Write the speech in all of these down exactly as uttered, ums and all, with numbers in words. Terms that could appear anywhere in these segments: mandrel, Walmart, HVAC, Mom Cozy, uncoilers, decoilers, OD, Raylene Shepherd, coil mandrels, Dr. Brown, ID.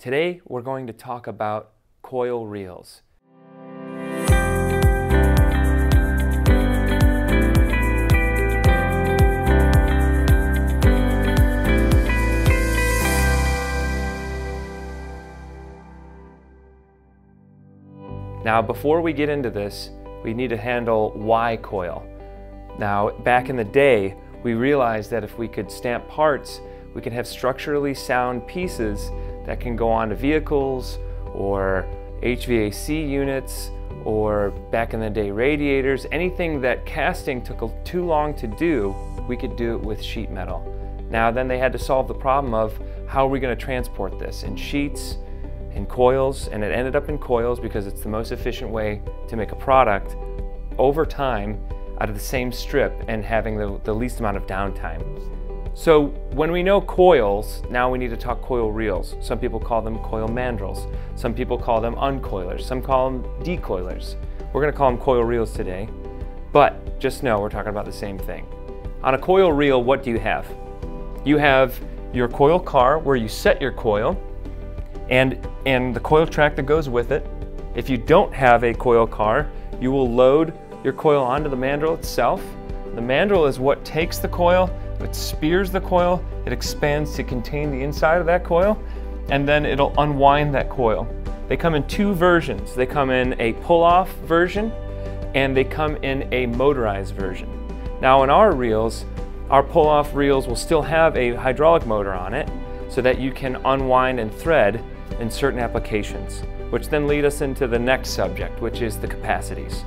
Today, we're going to talk about coil reels. Now, before we get into this, we need to handle Y coil. Now, back in the day, we realized that if we could stamp parts, we could have structurally sound pieces that can go onto vehicles or H V A C units or, back in the day, radiators. Anything that casting took too long to do, we could do it with sheet metal. Now, then they had to solve the problem of how are we going to transport this in sheets, in coils, and it ended up in coils because it's the most efficient way to make a product over time out of the same strip and having the, the least amount of downtime. So when we know coils, now we need to talk coil reels. Some people call them coil mandrels. Some people call them uncoilers. Some call them decoilers. We're going to call them coil reels today, but just know we're talking about the same thing. On a coil reel, what do you have? You have your coil car where you set your coil, And, and the coil track that goes with it. If you don't have a coil car, you will load your coil onto the mandrel itself. The mandrel is what takes the coil, it spears the coil, it expands to contain the inside of that coil, and then it'll unwind that coil. They come in two versions. They come in a pull-off version, and they come in a motorized version. Now in our reels, our pull-off reels will still have a hydraulic motor on it, so that you can unwind and thread in certain applications, which then lead us into the next subject, which is the capacities.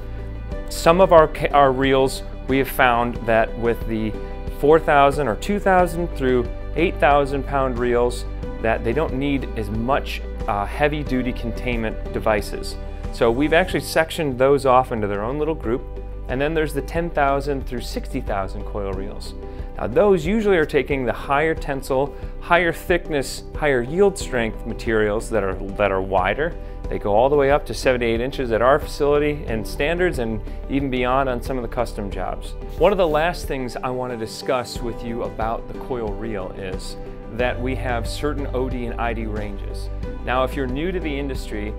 Some of our, our reels, we have found that with the four thousand or two thousand through eight thousand pound reels, that they don't need as much uh, heavy duty containment devices. So we've actually sectioned those off into their own little group. And then there's the ten thousand through sixty thousand coil reels. Now those usually are taking the higher tensile, higher thickness, higher yield strength materials that are, that are wider. They go all the way up to seventy-eight inches at our facility and standards and even beyond on some of the custom jobs. One of the last things I want to discuss with you about the coil reel is that we have certain O D and I D ranges. Now if you're new to the industry,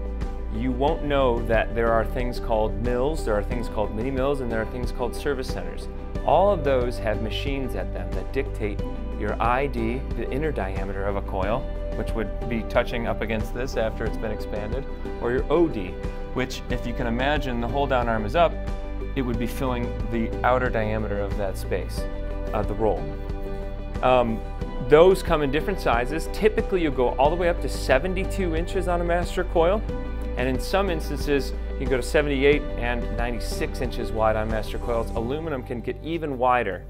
you won't know that there are things called mills, there are things called mini mills, and there are things called service centers. All of those have machines at them that dictate your I D, the inner diameter of a coil, which would be touching up against this after it's been expanded, or your O D, which, if you can imagine, the hold down arm is up, it would be filling the outer diameter of that space, uh, the roll. Um, those come in different sizes. Typically you go all the way up to seventy-two inches on a master coil. And in some instances, you can go to seventy-eight and ninety-six inches wide on master coils. Aluminum can get even wider.